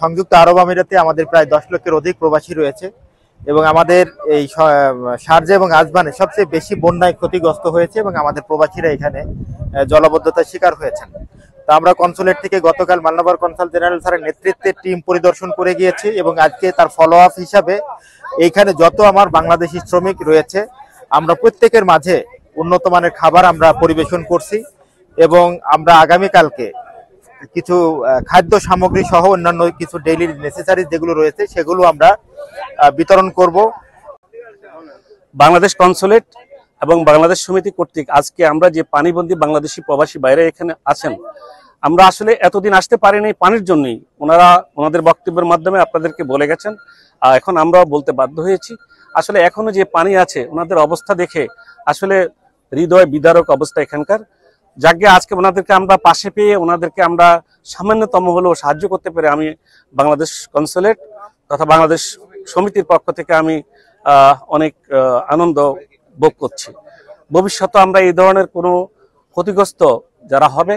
সংযুক্ত আরব আমিরাতে আমাদের প্রায় 10 লক্ষের অধিক প্রবাসী রয়েছে এবং আমাদের এই শারজা এবং আজমানে সবচেয়ে বেশি বন্যায় ক্ষতিগ্রস্ত হয়েছে এবং আমাদের প্রবাসীরা এখানে জলাবদ্ধতার শিকার হয়েছেন। তো আমরা কনস্যুলেট থেকে গতকাল মান্নাবর কনসাল জেনারেল স্যারের নেতৃত্বে টিম পরিদর্শন করে গিয়েছি এবং আজকে তার ফলো আপ হিসাবে এইখানে যত আমার বাংলাদেশি শ্রমিক রয়েছে আমরা প্রত্যেকের মাঝে উন্নত মানের খাবার আমরা পরিবেশন করছি এবং আমরা আগামীকালকে কিছু খাদ্য সামগ্রী সহ অন্যান্য কিছু ডেইলি নেসেসারিজ যেগুলো রয়েছে সেগুলো আমরা বিতরণ করব। বাংলাদেশ কনস্যুলেট এবং বাংলাদেশ সমিতি কর্তৃক আজকে আমরা যে পানিবন্দী বাংলাদেশি প্রবাসী বাইরে এখানে আছেন, আমরা আসলে এতদিন আসতে পারিনি পানির জন্যই, ওনারা ওনাদের বক্তব্যের মাধ্যমে আপনাদেরকে বলে গেছেন। এখন আমরাও বলতে বাধ্য হয়েছি, আসলে এখনো যে পানি আছে ওনাদের অবস্থা দেখে আসলে হৃদয় বিদারক অবস্থা এখানকার। যাকে আজকে ওনাদেরকে আমরা পাশে পেয়ে ওনাদেরকে আমরা সামান্যতম হলেও সাহায্য করতে পেরে আমি বাংলাদেশ কনস্যুলেট তথা বাংলাদেশ সমিতির পক্ষ থেকে আমি অনেক আনন্দ ভোগ করছি। ভবিষ্যতে আমরা এই ধরনের কোনো ক্ষতিগ্রস্ত যারা হবে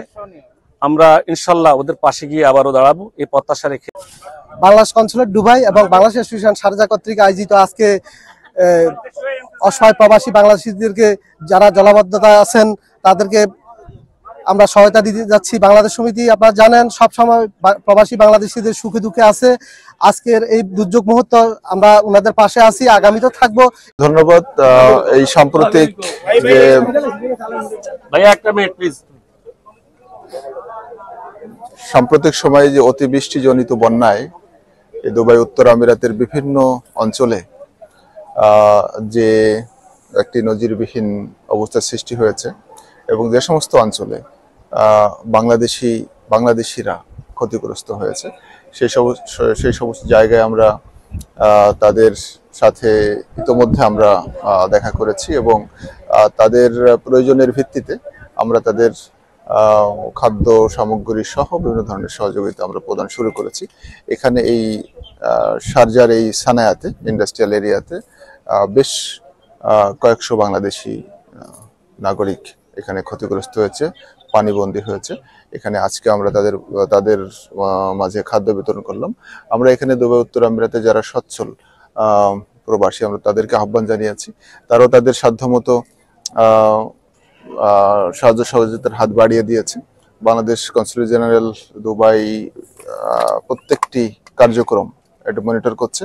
আমরা ইনশাল্লাহ ওদের পাশে গিয়ে আবারও দাঁড়াবো এই প্রত্যাশা রেখে। বাংলাদেশ কনস্যুলেট দুবাই এবং বাংলাদেশ অ্যাসোসিয়েশন শারজা কর্তৃক আয়োজিত আজকে অসহায় প্রবাসী বাংলাদেশিদেরকে যারা জলাবদ্ধতায় আছেন তাদেরকে আমরা সহায়তা দিতে যাচ্ছি। বাংলাদেশ সমিতি আপনারা জানেন সবসময় প্রবাসী বাংলাদেশিদের সুখে দুঃখে আছে। আজকের এই দুর্যোগ মুহূর্ত আমরা ওনাদের পাশে আছি, আগামীতে থাকবো। ধন্যবাদ। এই সাম্প্রতিক সাম্প্রতিক সময়ে যে অতিবৃষ্টি জনিত বন্যায় দুবাই উত্তর আমিরাতের বিভিন্ন অঞ্চলে যে একটি নজিরবিহীন অবস্থার সৃষ্টি হয়েছে এবং যে সমস্ত অঞ্চলে বাংলাদেশিরা ক্ষতিগ্রস্ত হয়েছে সেই সমস্ত জায়গায় আমরা তাদের সাথে ইতোমধ্যে আমরা দেখা করেছি এবং তাদের প্রয়োজনের ভিত্তিতে আমরা তাদের খাদ্য সামগ্রী সহ বিভিন্ন ধরনের সহযোগিতা আমরা প্রদান শুরু করেছি। এখানে এই শারজার এই সানায়াতে ইন্ডাস্ট্রিয়াল এরিয়াতে বেশ কয়েকশো বাংলাদেশি নাগরিক এখানে ক্ষতিগ্রস্ত হয়েছে, পানিবন্দী হয়েছে। এখানে আজকে আমরা তাদের মাঝে খাদ্য বিতরণ করলাম। আমরা এখানে দুবাই উত্তর আমিরাতে যারা সচ্ছল প্রবাসী আমরা তাদেরকে আহ্বান জানিয়েছি, তারাও তাদের সাধ্যমতো সাহায্য সহযোগিতার হাত বাড়িয়ে দিয়েছে। বাংলাদেশ কনস্যুলেট জেনারেল দুবাই প্রত্যেকটি কার্যক্রম এটা মনিটর করছে।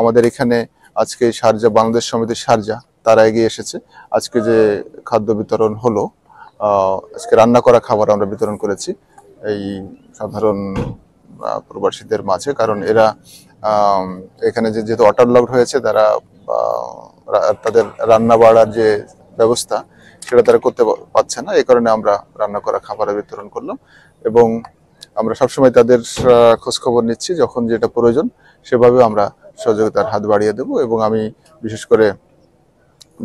আমাদের এখানে আজকে শারজা বাংলাদেশ সমিতির শারজা তারা এগিয়ে এসেছে। আজকে যে খাদ্য বিতরণ হলো, আজকে রান্না করা খাবার আমরা বিতরণ করেছি এই সাধারণ প্রবাসীদের মাঝে, কারণ এরা এখানে যেহেতু ওয়াটারলগড হয়েছে তারা তাদের রান্না বাড়ার যে ব্যবস্থা সেটা তারা করতে পারছে না। এই কারণে আমরা রান্না করা খাবার বিতরণ করলাম এবং আমরা সবসময় তাদের খোঁজখবর নিচ্ছি, যখন যেটা প্রয়োজন সেভাবে আমরা সহযোগিতার হাত বাড়িয়ে দেব। এবং আমি বিশেষ করে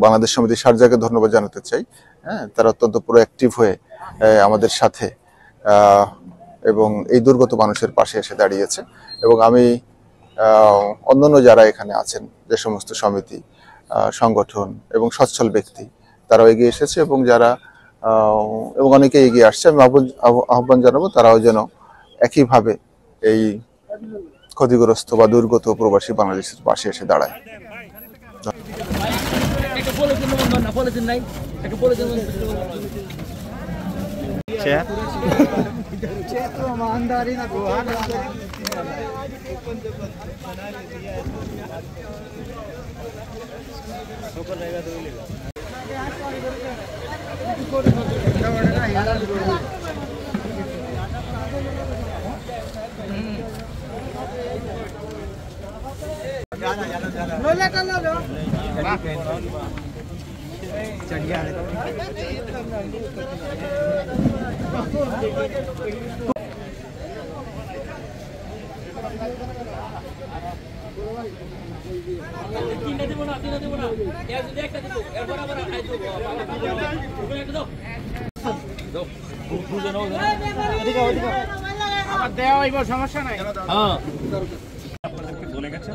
বাংলাদেশ সমিতি শারজাকে ধন্যবাদ জানাতে চাই। হ্যাঁ, তারা অত্যন্ত প্রোঅ্যাক্টিভ হয়ে আমাদের সাথে এবং এই দুর্গত মানুষের পাশে এসে দাঁড়িয়েছে। এবং আমি অন্যান্য যারা এখানে আছেন যে সমস্ত সমিতি সংগঠন এবং সচ্ছল ব্যক্তি তারাও এগিয়ে এসেছে এবং যারা এবং অনেকে এগিয়ে আসছে, আমি আহ্বান জানাবো তারাও যেন একইভাবে এই ক্ষতিগ্রস্ত বা দুর্গত প্রবাসী বাংলাদেশের পাশে এসে দাঁড়ায়। আমার দেওয়া হইব, সমস্যা নাই। হ্যাঁ, আপনাদেরকে বলে গেছে।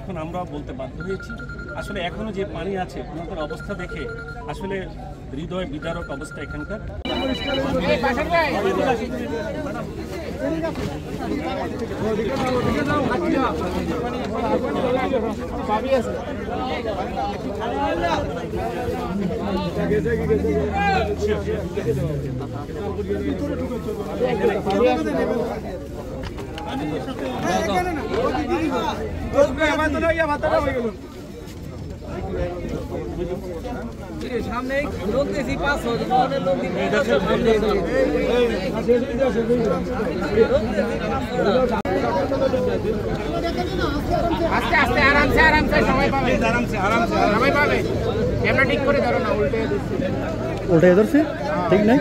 এখন আমরা বলতে বাধ্য হয়েছি, আসলে এখনো যে পানি আছে ওনাদের অবস্থা দেখে আসলে হৃদয় বিদারক অবস্থা এখানকার। সামনে লোকদেশি পাস হল আস্তে আস্তে আরামসে আরামসে সবাই পাবে ক্যামেরা ঠিক করে ধরো না উল্টে উল্টে ধরছে ঠিক নাই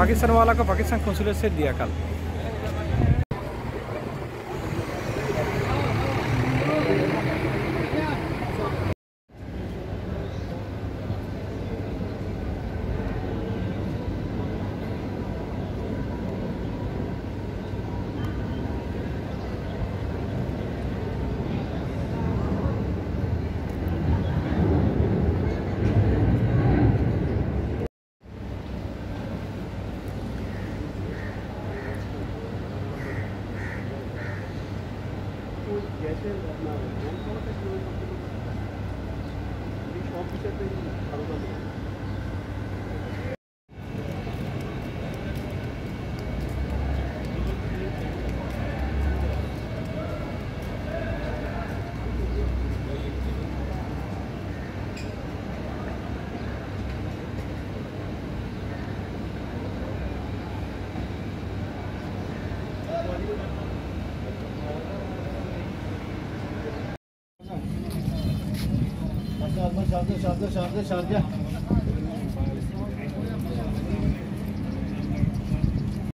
पाकिस्तान वाला का पाकिस्तान कौंसुलेट से दिया कल शारदा